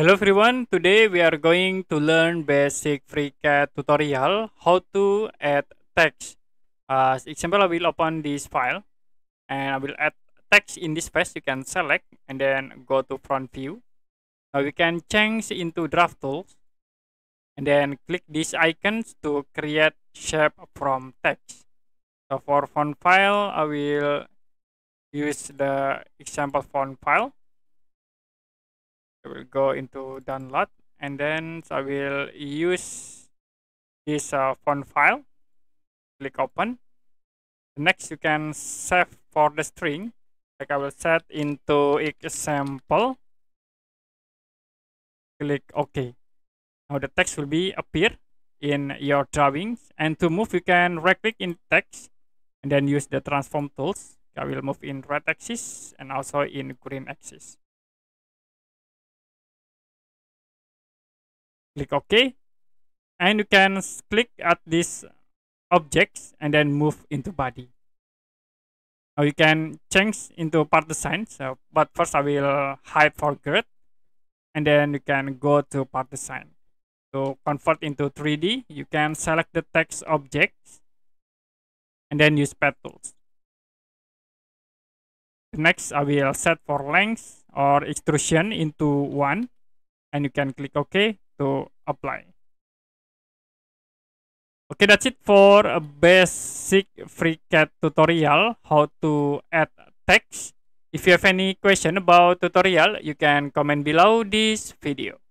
Hello everyone, today we are going to learn basic FreeCAD tutorial how to add text. As example, I will open this file and I will add text in this space. You can select and then go to front view. Now we can change into draft tools and then click these icons to create shape from text. So for font file, I will use the example font file. I will go into download and then I will use this font file. Click open. Next, you can save for the string. Like I will set into example. Click OK. Now the text will be appear in your drawings. And to move, you can right click in text and then use the transform tools. I will move in red axis and also in green axis. Click OK, and you can click at these objects and then move into body. Now you can change into partition, but first I will hide for grid, and then you can go to partition. To convert into 3D, you can select the text objects and then use pad tools. Next, I will set for length or extrusion into 1, and you can click OK to apply. Okay, that's it for a basic FreeCAD tutorial how to add text. If you have any question about tutorial, you can comment below this video.